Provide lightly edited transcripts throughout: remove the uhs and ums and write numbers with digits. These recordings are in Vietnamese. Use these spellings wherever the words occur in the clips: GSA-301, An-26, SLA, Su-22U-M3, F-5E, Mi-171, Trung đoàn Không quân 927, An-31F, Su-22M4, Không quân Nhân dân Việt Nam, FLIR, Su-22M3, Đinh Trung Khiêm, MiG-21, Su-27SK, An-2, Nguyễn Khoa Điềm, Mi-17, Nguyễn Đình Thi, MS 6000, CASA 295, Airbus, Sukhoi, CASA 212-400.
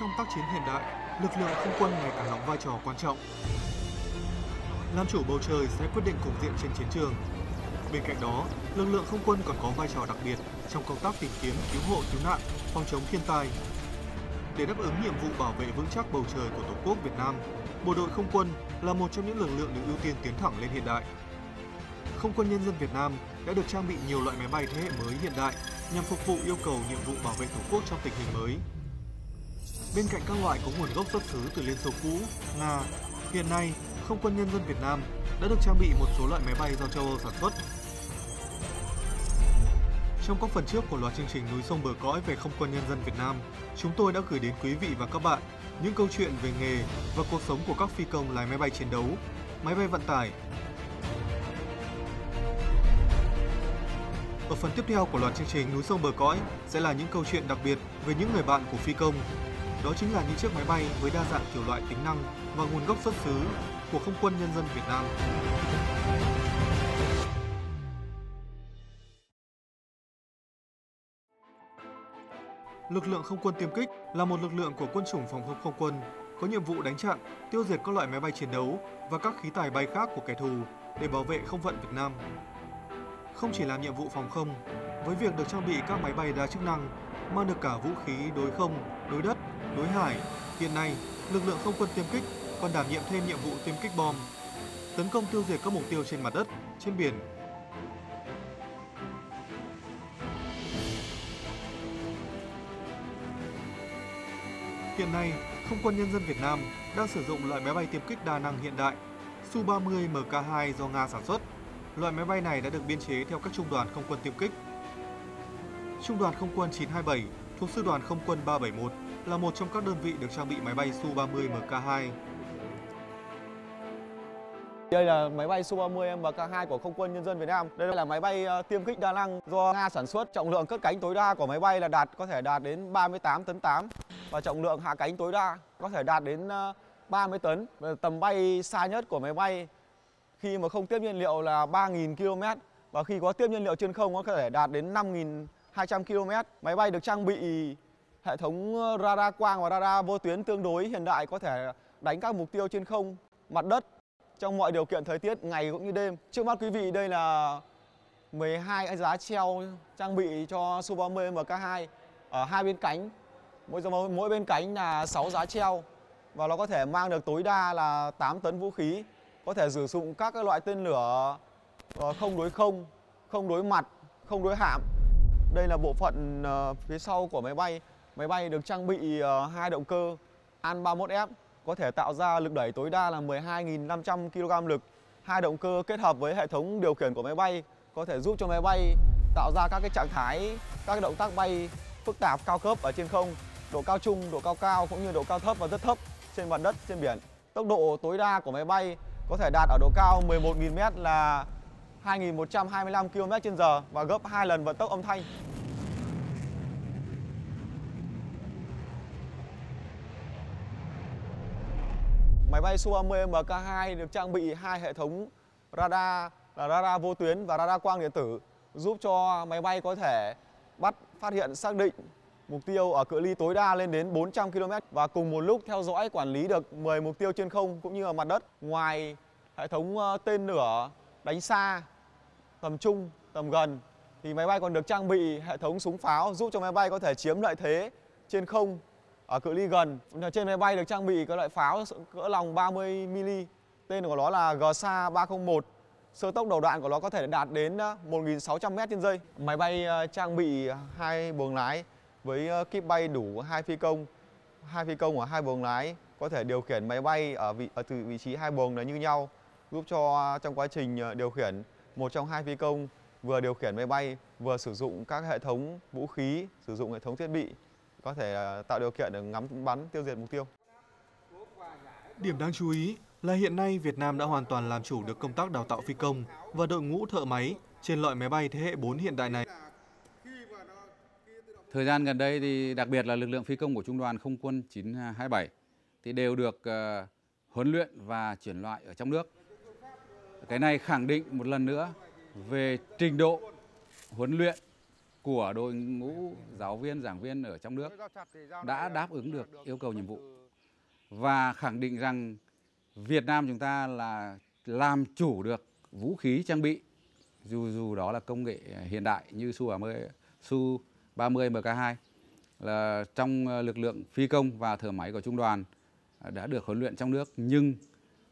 trong tác chiến hiện đại, lực lượng không quân ngày càng đóng vai trò quan trọng. Làm chủ bầu trời sẽ quyết định cục diện trên chiến trường. Bên cạnh đó, lực lượng không quân còn có vai trò đặc biệt trong công tác tìm kiếm, cứu hộ, cứu nạn, phòng chống thiên tai. Để đáp ứng nhiệm vụ bảo vệ vững chắc bầu trời của Tổ quốc Việt Nam, Bộ đội Không quân là một trong những lực lượng được ưu tiên tiến thẳng lên hiện đại. Không quân nhân dân Việt Nam đã được trang bị nhiều loại máy bay thế hệ mới hiện đại nhằm phục vụ yêu cầu nhiệm vụ bảo vệ Tổ quốc trong tình hình mới. Bên cạnh các loại có nguồn gốc xuất xứ từ Liên Xô cũ, Nga, hiện nay Không quân nhân dân Việt Nam đã được trang bị một số loại máy bay do châu Âu sản xuất. Trong các phần trước của loạt chương trình Núi Sông Bờ Cõi về Không quân nhân dân Việt Nam, chúng tôi đã gửi đến quý vị và các bạn những câu chuyện về nghề và cuộc sống của các phi công lái máy bay chiến đấu, máy bay vận tải. Ở phần tiếp theo của loạt chương trình Núi Sông Bờ Cõi sẽ là những câu chuyện đặc biệt về những người bạn của phi công. Đó chính là những chiếc máy bay với đa dạng kiểu loại, tính năng và nguồn gốc xuất xứ của Không quân nhân dân Việt Nam. Lực lượng không quân tiêm kích là một lực lượng của quân chủng phòng không không quân, có nhiệm vụ đánh chặn, tiêu diệt các loại máy bay chiến đấu và các khí tài bay khác của kẻ thù để bảo vệ không phận Việt Nam. Không chỉ làm nhiệm vụ phòng không, với việc được trang bị các máy bay đa chức năng, mang được cả vũ khí đối không, đối đất, đối hải, hiện nay lực lượng không quân tiêm kích còn đảm nhiệm thêm nhiệm vụ tiêm kích bom, tấn công tiêu diệt các mục tiêu trên mặt đất, trên biển. Hiện nay, Không quân nhân dân Việt Nam đang sử dụng loại máy bay tiêm kích đa năng hiện đại Su-30MK2 do Nga sản xuất. Loại máy bay này đã được biên chế theo các trung đoàn không quân tiêm kích. Trung đoàn Không quân 927 thuộc Sư đoàn Không quân 371 là một trong các đơn vị được trang bị máy bay Su-30MK2. Đây là máy bay Su-30MK2 của Không quân Nhân dân Việt Nam. Đây là máy bay tiêm kích đa năng do Nga sản xuất. Trọng lượng cất cánh tối đa của máy bay là có thể đạt đến 38 tấn 8 và trọng lượng hạ cánh tối đa có thể đạt đến 30 tấn. Tầm bay xa nhất của máy bay khi mà không tiếp nhiên liệu là 3.000 km và khi có tiếp nhiên liệu trên không nó có thể đạt đến 5.200 km. Máy bay được trang bị hệ thống radar quang và radar vô tuyến tương đối hiện đại, có thể đánh các mục tiêu trên không, mặt đất trong mọi điều kiện thời tiết ngày cũng như đêm. Trước mắt quý vị đây là 12 giá treo trang bị cho Su-30MK2 ở hai bên cánh. Mỗi bên cánh là 6 giá treo và nó có thể mang được tối đa là 8 tấn vũ khí, có thể sử dụng các loại tên lửa không đối không, không đối mặt, không đối hạm. Đây là bộ phận phía sau của máy bay. Máy bay được trang bị hai động cơ An-31F có thể tạo ra lực đẩy tối đa là 12.500 kg lực. Hai động cơ kết hợp với hệ thống điều khiển của máy bay có thể giúp cho máy bay tạo ra các trạng thái, các động tác bay phức tạp cao cấp ở trên không, độ cao trung, độ cao cao cũng như độ cao thấp và rất thấp trên mặt đất, trên biển. Tốc độ tối đa của máy bay có thể đạt ở độ cao 11.000m là 2.125 km/h và gấp 2 lần vận tốc âm thanh. Máy bay Su-30MK2 được trang bị hai hệ thống radar là radar vô tuyến và radar quang điện tử, giúp cho máy bay có thể phát hiện, xác định mục tiêu ở cự ly tối đa lên đến 400 km và cùng một lúc theo dõi, quản lý được 10 mục tiêu trên không cũng như ở mặt đất. Ngoài hệ thống tên lửa đánh xa, tầm trung, tầm gần thì máy bay còn được trang bị hệ thống súng pháo, giúp cho máy bay có thể chiếm lợi thế trên không ở cự ly gần. Trên máy bay được trang bị các loại pháo cỡ lòng 30mm, tên của nó là GSA-301. Sơ tốc đầu đạn của nó có thể đạt đến 1.600m/giây. Máy bay trang bị hai buồng lái với kíp bay đủ hai phi công. Hai phi công ở hai buồng lái có thể điều khiển máy bay từ vị trí hai buồng là như nhau, giúp cho trong quá trình điều khiển một trong hai phi công vừa điều khiển máy bay vừa sử dụng các hệ thống vũ khí, sử dụng hệ thống thiết bị, có thể tạo điều kiện để ngắm bắn, tiêu diệt mục tiêu. Điểm đáng chú ý là hiện nay Việt Nam đã hoàn toàn làm chủ được công tác đào tạo phi công và đội ngũ thợ máy trên loại máy bay thế hệ 4 hiện đại này. Thời gian gần đây thì đặc biệt là lực lượng phi công của Trung đoàn Không quân 927 thì đều được huấn luyện và chuyển loại ở trong nước. Cái này khẳng định một lần nữa về trình độ huấn luyện của đội ngũ giáo viên, giảng viên ở trong nước đã đáp ứng được yêu cầu nhiệm vụ và khẳng định rằng Việt Nam chúng ta là làm chủ được vũ khí trang bị, dù đó là công nghệ hiện đại như Su-30MK2 là trong lực lượng phi công và thợ máy của trung đoàn đã được huấn luyện trong nước nhưng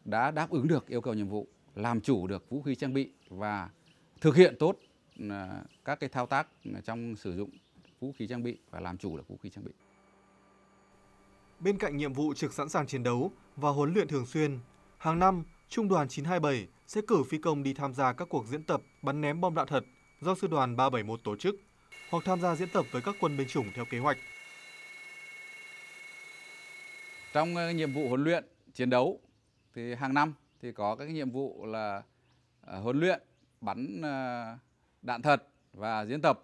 đã đáp ứng được yêu cầu nhiệm vụ, làm chủ được vũ khí trang bị và thực hiện tốt các cái thao tác trong sử dụng vũ khí trang bị và làm chủ được vũ khí trang bị. Bên cạnh nhiệm vụ trực sẵn sàng chiến đấu và huấn luyện thường xuyên, hàng năm Trung đoàn 927 sẽ cử phi công đi tham gia các cuộc diễn tập bắn ném bom đạn thật do Sư đoàn 371 tổ chức hoặc tham gia diễn tập với các quân binh chủng theo kế hoạch. Trong nhiệm vụ huấn luyện chiến đấu thì hàng năm thì có các nhiệm vụ là huấn luyện bắn đạn thật và diễn tập.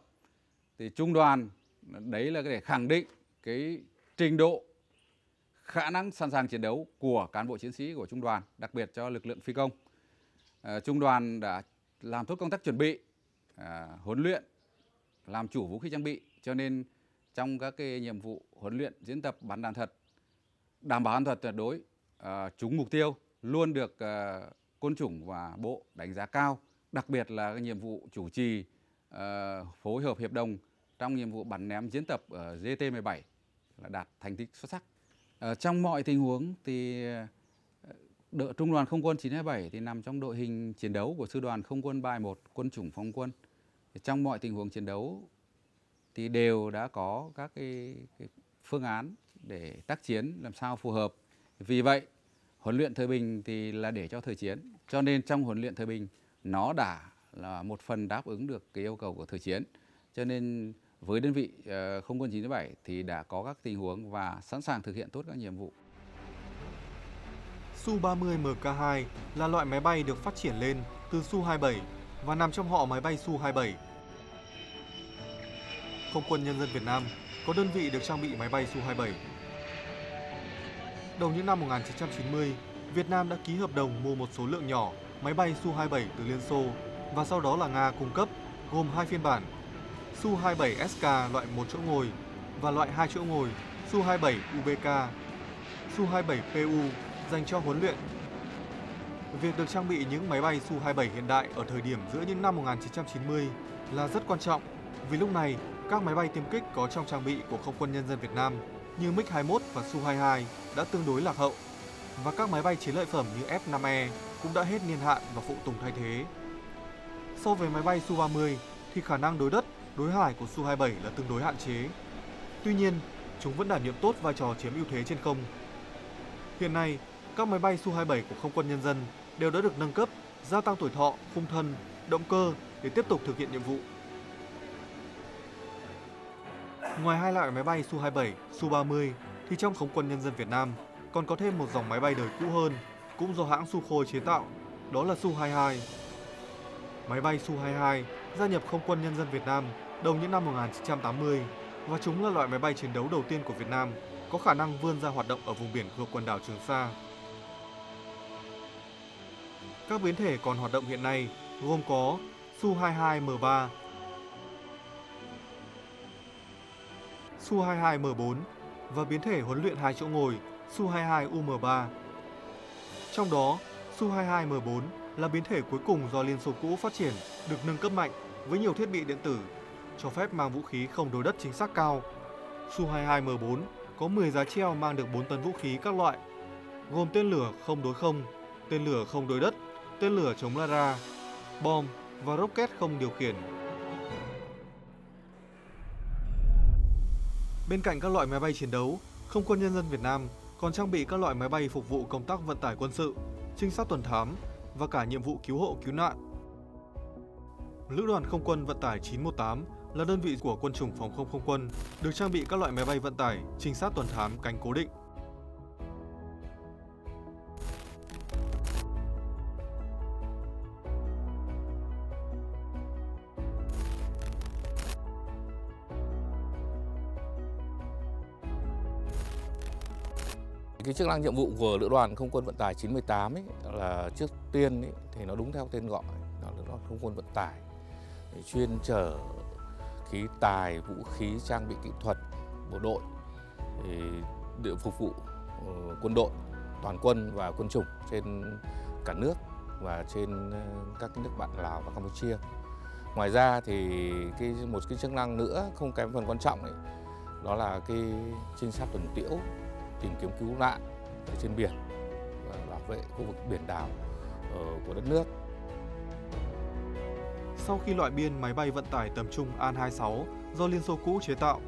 Thì trung đoàn đấy là để khẳng định cái trình độ, khả năng sẵn sàng chiến đấu của cán bộ chiến sĩ của trung đoàn, đặc biệt cho lực lượng phi công. Trung đoàn đã làm tốt công tác chuẩn bị, huấn luyện, làm chủ vũ khí trang bị, cho nên trong các cái nhiệm vụ huấn luyện, diễn tập bắn đạn thật đảm bảo an toàn tuyệt đối, trúng mục tiêu luôn được quân chủng và bộ đánh giá cao, đặc biệt là cái nhiệm vụ chủ trì phối hợp hiệp đồng trong nhiệm vụ bắn ném diễn tập ở GT-17 là đạt thành tích xuất sắc. Trong mọi tình huống thì đội Trung đoàn Không quân 927 thì nằm trong đội hình chiến đấu của Sư đoàn Không quân 371, quân chủng phòng quân. Trong mọi tình huống chiến đấu thì đều đã có các cái phương án để tác chiến làm sao phù hợp. Vì vậy, huấn luyện thời bình thì là để cho thời chiến. Cho nên trong huấn luyện thời bình nó đã là một phần đáp ứng được cái yêu cầu của thời chiến. Cho nên với đơn vị Không quân 927 thì đã có các tình huống và sẵn sàng thực hiện tốt các nhiệm vụ. Su-30MK2 là loại máy bay được phát triển lên từ Su-27 và nằm trong họ máy bay Su-27. Không quân Nhân dân Việt Nam có đơn vị được trang bị máy bay Su-27. Đầu những năm 1990, Việt Nam đã ký hợp đồng mua một số lượng nhỏ máy bay Su-27 từ Liên Xô và sau đó là Nga cung cấp, gồm hai phiên bản Su-27SK loại 1 chỗ ngồi và loại 2 chỗ ngồi Su-27UBK, Su-27PU dành cho huấn luyện. Việc được trang bị những máy bay Su-27 hiện đại ở thời điểm giữa những năm 1990 là rất quan trọng vì lúc này các máy bay tiêm kích có trong trang bị của Không quân Nhân dân Việt Nam như MiG-21 và Su-22 đã tương đối lạc hậu và các máy bay chiến lợi phẩm như F-5E cũng đã hết niên hạn và phụ tùng thay thế. So với máy bay Su-30 thì khả năng đối đất, đối hải của Su-27 là tương đối hạn chế. Tuy nhiên, chúng vẫn đảm nhiệm tốt vai trò chiếm ưu thế trên không. Hiện nay, các máy bay Su-27 của Không quân Nhân dân đều đã được nâng cấp, gia tăng tuổi thọ, khung thân, động cơ để tiếp tục thực hiện nhiệm vụ. Ngoài hai loại máy bay Su-27, Su-30 thì trong Không quân Nhân dân Việt Nam còn có thêm một dòng máy bay đời cũ hơn, cũng do hãng Sukhoi chế tạo, đó là Su-22. Máy bay Su-22 gia nhập Không quân Nhân dân Việt Nam đầu những năm 1980 và chúng là loại máy bay chiến đấu đầu tiên của Việt Nam có khả năng vươn ra hoạt động ở vùng biển thuộc quần đảo Trường Sa. Các biến thể còn hoạt động hiện nay gồm có Su-22M3, Su-22M4 và biến thể huấn luyện 2 chỗ ngồi Su-22U-M3. Trong đó, Su-22M4 là biến thể cuối cùng do Liên Xô cũ phát triển được nâng cấp mạnh với nhiều thiết bị điện tử, cho phép mang vũ khí không đối đất chính xác cao. Su-22M4 có 10 giá treo mang được 4 tấn vũ khí các loại, gồm tên lửa không đối không, tên lửa không đối đất, tên lửa chống radar, bom và rocket không điều khiển. Bên cạnh các loại máy bay chiến đấu, Không quân Nhân dân Việt Nam còn trang bị các loại máy bay phục vụ công tác vận tải quân sự, trinh sát tuần thám và cả nhiệm vụ cứu hộ cứu nạn. Lữ đoàn Không quân vận tải 918 là đơn vị của quân chủng phòng không không quân, được trang bị các loại máy bay vận tải, trinh sát tuần thám cánh cố định. Cái chức năng nhiệm vụ của Lữ đoàn Không quân vận tải 918 là trước tiên thì nó đúng theo tên gọi, là Lữ đoàn Không quân vận tải chuyên chở khí tài, vũ khí, trang bị kỹ thuật bộ đội để phục vụ quân đội, toàn quân và quân chủng trên cả nước và trên các nước bạn Lào và Campuchia. Ngoài ra thì một chức năng nữa không kém phần quan trọng ấy, đó là trinh sát tuần tiễu, tìm kiếm cứu nạn ở trên biển và bảo vệ khu vực biển đảo của đất nước. Sau khi loại biên máy bay vận tải tầm trung An-26 do Liên Xô cũ chế tạo,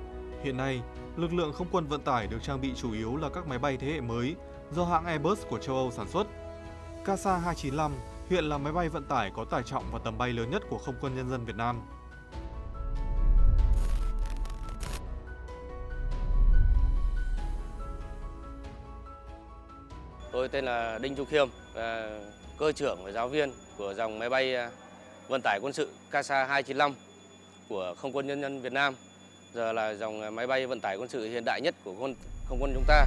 hiện nay lực lượng không quân vận tải được trang bị chủ yếu là các máy bay thế hệ mới do hãng Airbus của châu Âu sản xuất. CASA 295 hiện là máy bay vận tải có tải trọng và tầm bay lớn nhất của Không quân Nhân dân Việt Nam. Tôi tên là Đinh Trung Khiêm, cơ trưởng và giáo viên của dòng máy bay vận tải quân sự CASA 295 của Không quân Nhân dân Việt Nam. Giờ là dòng máy bay vận tải quân sự hiện đại nhất của Không quân chúng ta.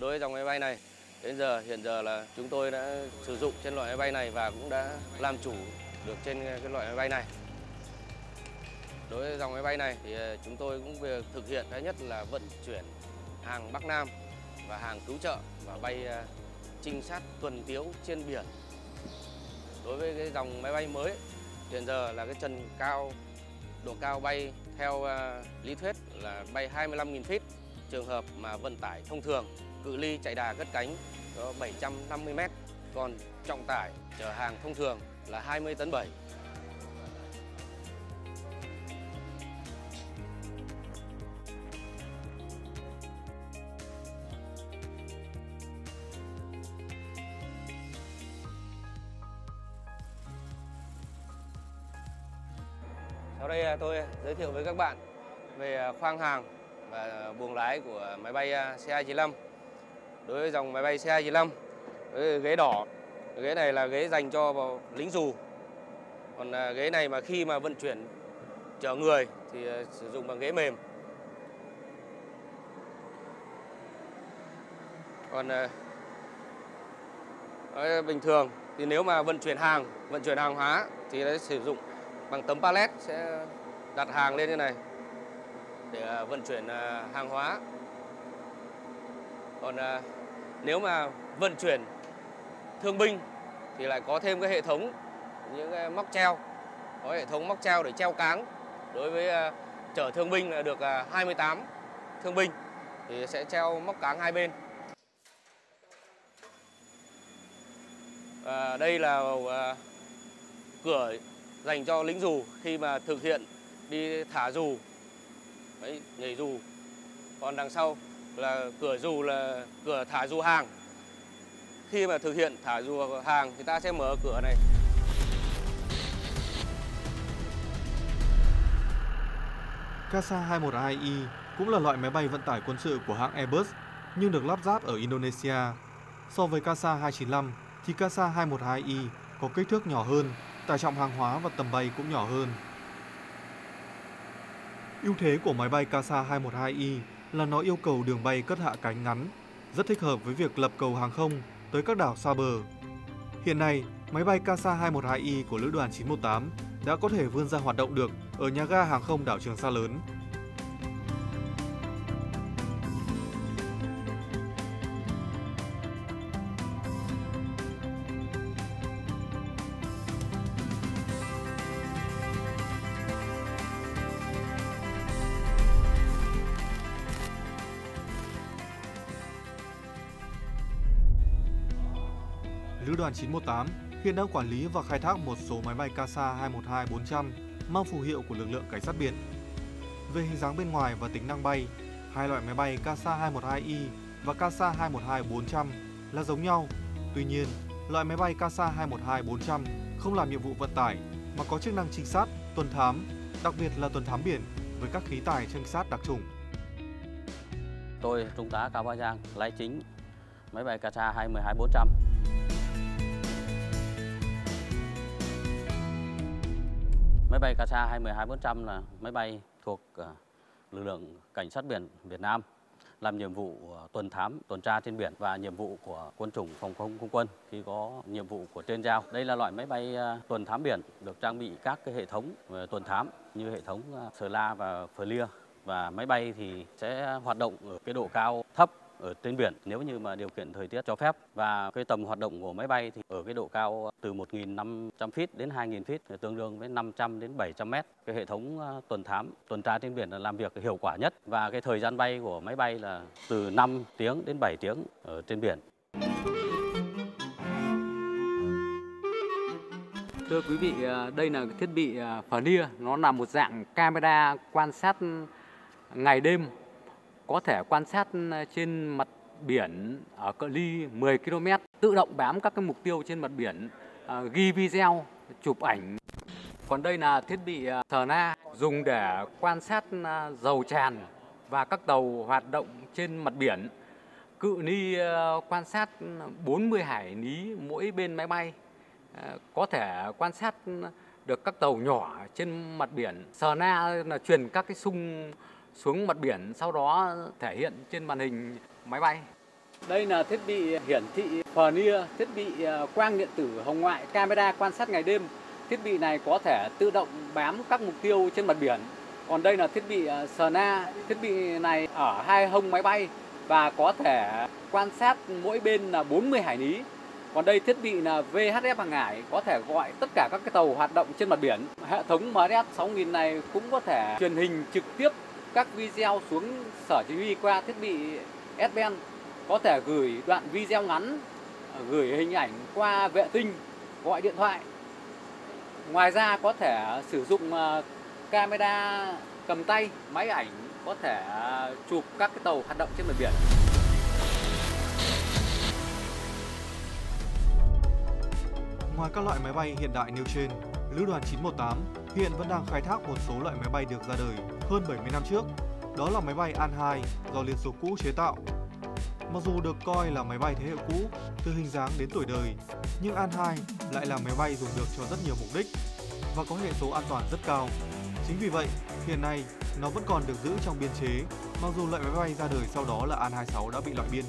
Đối với dòng máy bay này, hiện giờ là chúng tôi đã sử dụng trên loại máy bay này và cũng đã làm chủ được trên cái loại máy bay này. Đối với dòng máy bay này thì chúng tôi cũng thực hiện thứ nhất là vận chuyển hàng Bắc Nam và hàng cứu trợ và bay trinh sát tuần tiễu trên biển. Đối với cái dòng máy bay mới hiện giờ là cái trần cao, độ cao bay theo lý thuyết là bay 25.000 feet. Trường hợp mà vận tải thông thường, cự ly chạy đà cất cánh có 750 mét, còn trọng tải chở hàng thông thường là 20 tấn 7. Sau đây tôi giới thiệu với các bạn về khoang hàng và buồng lái của máy bay C-295. Đối với dòng máy bay C-295, ghế đỏ, ghế này là ghế dành cho lính dù. Còn ghế này mà khi mà vận chuyển chở người thì sử dụng bằng ghế mềm. Còn bình thường thì nếu mà vận chuyển hàng hóa thì nó sử dụng bằng tấm pallet, sẽ đặt hàng lên như này để vận chuyển hàng hóa. Còn nếu mà vận chuyển thương binh thì lại có thêm cái hệ thống những móc treo, có hệ thống móc treo để treo cáng. Đối với chở thương binh là được 28 thương binh thì sẽ treo móc cáng hai bên. Và đây là cửa dành cho lính dù khi mà thực hiện đi thả dù, nhảy dù. Còn đằng sau là cửa dù, là cửa thả dù hàng. Khi mà thực hiện thả dù hàng thì ta sẽ mở cửa này. CASA 212i cũng là loại máy bay vận tải quân sự của hãng Airbus nhưng được lắp ráp ở Indonesia. So với CASA 295 thì CASA 212i có kích thước nhỏ hơn, tải trọng hàng hóa và tầm bay cũng nhỏ hơn. Ưu thế của máy bay CASA 212i là nó yêu cầu đường bay cất hạ cánh ngắn, rất thích hợp với việc lập cầu hàng không tới các đảo xa bờ. Hiện nay, máy bay CASA 212i của Lữ đoàn 918 đã có thể vươn ra hoạt động được ở nhà ga hàng không đảo Trường Sa lớn. Lữ đoàn 918 hiện đang quản lý và khai thác một số máy bay CASA 212-400 mang phù hiệu của lực lượng cảnh sát biển. Về hình dáng bên ngoài và tính năng bay, hai loại máy bay CASA 212i và CASA 212-400 là giống nhau. Tuy nhiên, loại máy bay CASA 212-400 không làm nhiệm vụ vận tải mà có chức năng trinh sát, tuần thám, đặc biệt là tuần thám biển với các khí tài trinh sát đặc chủng. Tôi, Trung tá Cao Bá Giang, lái chính máy bay CASA 212-400. Máy bay CASA 212-400 là máy bay thuộc lực lượng cảnh sát biển Việt Nam, làm nhiệm vụ tuần thám, tuần tra trên biển và nhiệm vụ của quân chủng phòng không quân khi có nhiệm vụ của trên giao. Đây là loại máy bay tuần thám biển được trang bị các cái hệ thống tuần thám như hệ thống SLA và FLIR, và máy bay thì sẽ hoạt động ở cái độ cao thấp ở trên biển nếu như mà điều kiện thời tiết cho phép, và cái tầm hoạt động của máy bay thì ở cái độ cao từ 1.500 feet đến 2.000 feet, tương đương với 500 đến 700 mét. Cái hệ thống tuần thám, tuần tra trên biển là làm việc hiệu quả nhất, và cái thời gian bay của máy bay là từ 5 tiếng đến 7 tiếng ở trên biển. Thưa quý vị, đây là cái thiết bị FLIR, nó là một dạng camera quan sát ngày đêm, có thể quan sát trên mặt biển ở cự ly 10 km, tự động bám các cái mục tiêu trên mặt biển, ghi video, chụp ảnh. Còn đây là thiết bị SLA, dùng để quan sát dầu tràn và các tàu hoạt động trên mặt biển. Cự ly quan sát 40 hải lý mỗi bên máy bay, có thể quan sát được các tàu nhỏ trên mặt biển. SLA là truyền các cái xung xuống mặt biển, sau đó thể hiện trên màn hình máy bay. Đây là thiết bị hiển thị FLIR, thiết bị quang điện tử hồng ngoại, camera quan sát ngày đêm. Thiết bị này có thể tự động bám các mục tiêu trên mặt biển. Còn đây là thiết bị sonar, thiết bị này ở hai hông máy bay và có thể quan sát mỗi bên là 40 hải lý. Còn đây thiết bị là VHF hàng hải, có thể gọi tất cả các cái tàu hoạt động trên mặt biển. Hệ thống MS 6000 này cũng có thể truyền hình trực tiếp các video xuống sở chỉ huy qua thiết bị S-band, có thể gửi đoạn video ngắn, gửi hình ảnh qua vệ tinh, gọi điện thoại. Ngoài ra có thể sử dụng camera cầm tay, máy ảnh, có thể chụp các cái tàu hoạt động trên mặt biển. Ngoài các loại máy bay hiện đại nêu trên, Lữ đoàn 918 hiện vẫn đang khai thác một số loại máy bay được ra đời hơn 70 năm trước, đó là máy bay An-2 do Liên Xô cũ chế tạo. Mặc dù được coi là máy bay thế hệ cũ, từ hình dáng đến tuổi đời, nhưng An-2 lại là máy bay dùng được cho rất nhiều mục đích và có hệ số an toàn rất cao. Chính vì vậy, hiện nay nó vẫn còn được giữ trong biên chế, mặc dù loại máy bay ra đời sau đó là An-26 đã bị loại biên.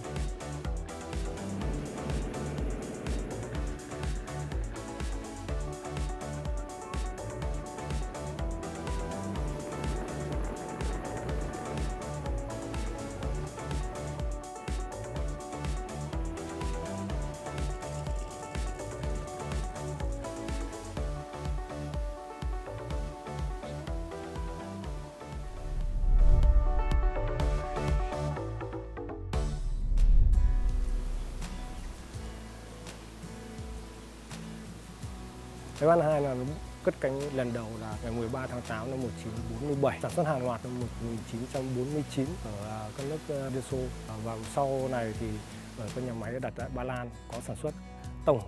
Máy bay An-2 là cất cánh lần đầu là ngày 13 tháng 8 năm 1947, sản xuất hàng loạt năm 1949 ở các nước Liên Xô, và sau này thì ở các nhà máy đặt tại Ba Lan có sản xuất. Tổng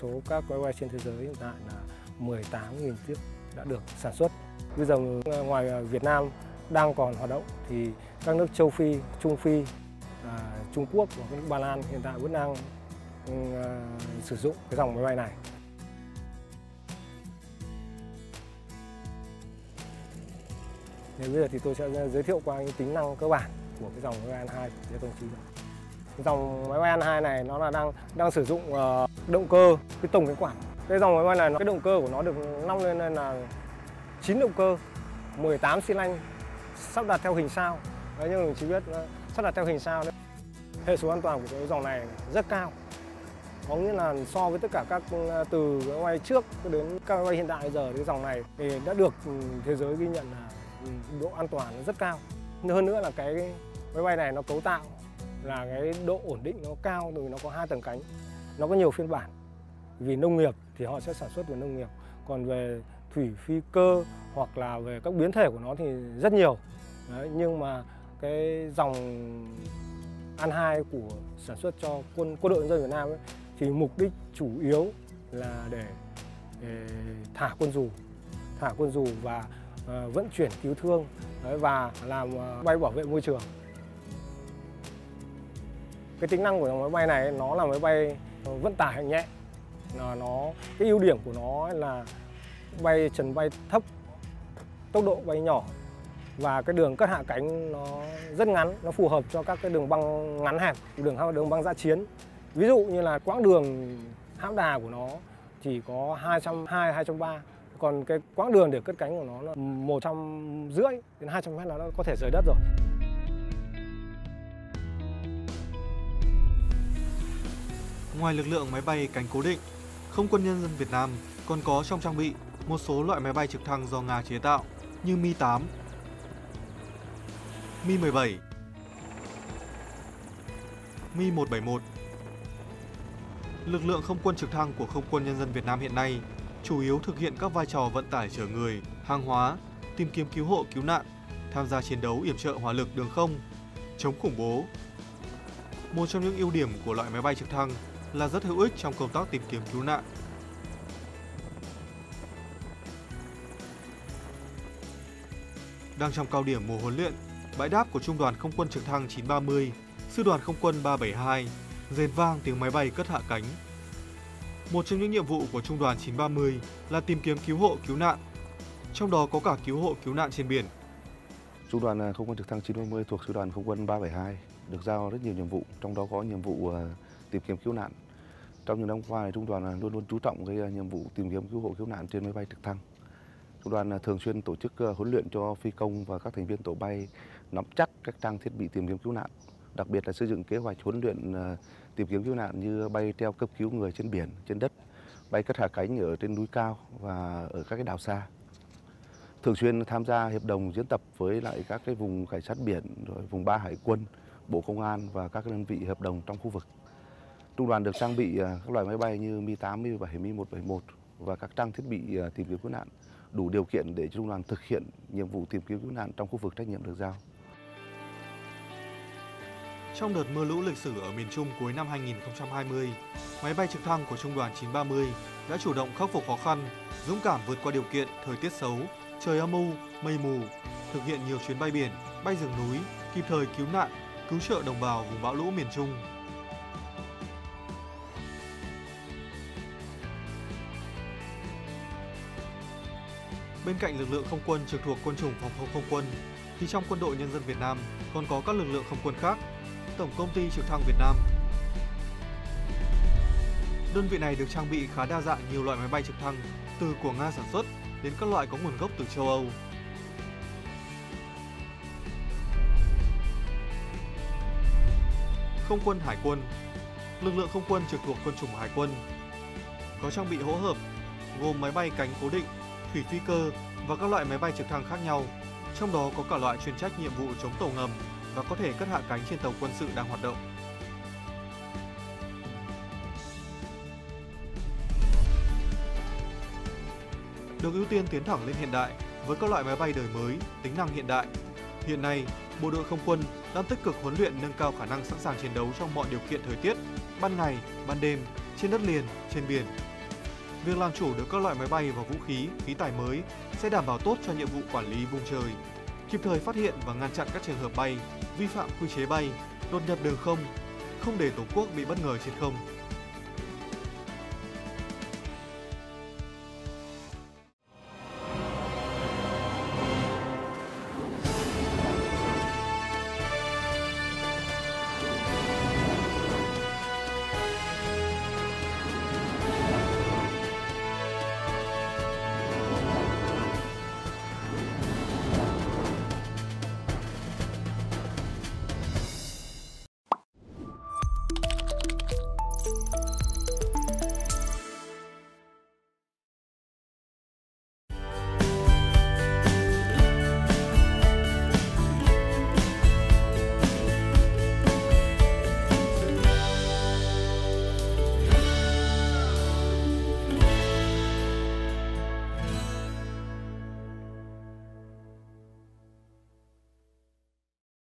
số các máy bay trên thế giới hiện tại là 18.000 chiếc đã được sản xuất. Bây giờ ngoài Việt Nam đang còn hoạt động thì các nước Châu Phi, Trung Phi, Trung Quốc và các nước Ba Lan hiện tại vẫn đang sử dụng cái dòng máy bay này. Bây giờ thì tôi sẽ giới thiệu qua những tính năng cơ bản của cái dòng máy bay An-2 cho công ty. Dòng máy bay An-2 này nó là đang sử dụng động cơ cái tổng cái quản. Cái dòng máy bay này cái động cơ của nó được nâng lên là 9 động cơ, 18 xi lanh sắp đặt theo hình sao. Đấy, nhưng mình chỉ biết sắp đặt theo hình sao đấy. Hệ số an toàn của cái dòng này rất cao. Có nghĩa là so với tất cả các từ máy bay trước đến các máy bay hiện đại giờ, cái dòng này thì đã được thế giới ghi nhận là độ an toàn nó rất cao. Hơn nữa là cái máy bay này nó cấu tạo là cái độ ổn định nó cao, rồi nó có 2 tầng cánh. Nó có nhiều phiên bản. Vì nông nghiệp thì họ sẽ sản xuất về nông nghiệp. Còn về thủy phi cơ hoặc là về các biến thể của nó thì rất nhiều. Đấy, nhưng mà cái dòng An-2 của sản xuất cho quân đội nhân dân Việt Nam ấy, thì mục đích chủ yếu là để thả quân dù và vận chuyển cứu thương và làm bay bảo vệ môi trường. Cái tính năng của dòng máy bay này nó là máy bay vận tải nhẹ, là cái ưu điểm của nó là trần bay thấp, tốc độ bay nhỏ và cái đường cất hạ cánh nó rất ngắn, nó phù hợp cho các cái đường băng ngắn hẹp, đường băng dã chiến. Ví dụ như là quãng đường hãm đà của nó chỉ có 220-230, còn cái quãng đường để cất cánh của nó là 150 đến 200 mét là nó có thể rời đất rồi. Ngoài lực lượng máy bay cánh cố định, Không quân nhân dân Việt Nam còn có trong trang bị một số loại máy bay trực thăng do Nga chế tạo như Mi-8, Mi-17, Mi-171. Lực lượng không quân trực thăng của Không quân nhân dân Việt Nam hiện nay chủ yếu thực hiện các vai trò vận tải chở người, hàng hóa, tìm kiếm cứu hộ cứu nạn, tham gia chiến đấu yểm trợ hỏa lực đường không, chống khủng bố. Một trong những ưu điểm của loại máy bay trực thăng là rất hữu ích trong công tác tìm kiếm cứu nạn. Đang trong cao điểm mùa huấn luyện, bãi đáp của Trung đoàn Không quân trực thăng 930, Sư đoàn Không quân 372 rền vang tiếng máy bay cất hạ cánh. Một trong những nhiệm vụ của Trung đoàn 930 là tìm kiếm cứu hộ cứu nạn, trong đó có cả cứu hộ cứu nạn trên biển. Trung đoàn Không quân trực thăng 930 thuộc Sư đoàn Không quân 372 được giao rất nhiều nhiệm vụ, trong đó có nhiệm vụ tìm kiếm cứu nạn. Trong những năm qua, Trung đoàn luôn luôn chú trọng cái nhiệm vụ tìm kiếm cứu hộ cứu nạn trên máy bay trực thăng. Trung đoàn thường xuyên tổ chức huấn luyện cho phi công và các thành viên tổ bay nắm chắc các trang thiết bị tìm kiếm cứu nạn, đặc biệt là xây dựng kế hoạch huấn luyện tìm kiếm cứu nạn như bay treo cấp cứu người trên biển, trên đất, bay cất hạ cánh ở trên núi cao và ở các cái đảo xa. Thường xuyên tham gia hiệp đồng diễn tập với lại các cái vùng cảnh sát biển, rồi vùng 3 hải quân, Bộ Công an và các đơn vị hiệp đồng trong khu vực. Trung đoàn được trang bị các loại máy bay như Mi-8, Mi-17, Mi-171 và các trang thiết bị tìm kiếm cứu nạn, đủ điều kiện để Trung đoàn thực hiện nhiệm vụ tìm kiếm cứu nạn trong khu vực trách nhiệm được giao. Trong đợt mưa lũ lịch sử ở miền Trung cuối năm 2020, máy bay trực thăng của Trung đoàn 930 đã chủ động khắc phục khó khăn, dũng cảm vượt qua điều kiện thời tiết xấu, trời âm u, mây mù, thực hiện nhiều chuyến bay biển, bay rừng núi, kịp thời cứu nạn, cứu trợ đồng bào vùng bão lũ miền Trung. Bên cạnh lực lượng không quân trực thuộc quân chủng phòng không không quân, thì trong quân đội nhân dân Việt Nam còn có các lực lượng không quân khác. Tổng công ty trực thăng Việt Nam. Đơn vị này được trang bị khá đa dạng nhiều loại máy bay trực thăng, từ của Nga sản xuất đến các loại có nguồn gốc từ châu Âu. Không quân hải quân. Lực lượng không quân trực thuộc quân chủng hải quân có trang bị hỗn hợp gồm máy bay cánh cố định, thủy phi cơ và các loại máy bay trực thăng khác nhau, trong đó có cả loại chuyên trách nhiệm vụ chống tàu ngầm và có thể cất hạ cánh trên tàu quân sự đang hoạt động. Được ưu tiên tiến thẳng lên hiện đại với các loại máy bay đời mới, tính năng hiện đại. Hiện nay, Bộ đội Không quân đang tích cực huấn luyện nâng cao khả năng sẵn sàng chiến đấu trong mọi điều kiện thời tiết, ban ngày, ban đêm, trên đất liền, trên biển. Việc làm chủ được các loại máy bay và vũ khí, khí tài mới sẽ đảm bảo tốt cho nhiệm vụ quản lý vùng trời, kịp thời phát hiện và ngăn chặn các trường hợp bay vi phạm quy chế bay, đột nhập đường không, không để Tổ quốc bị bất ngờ trên không.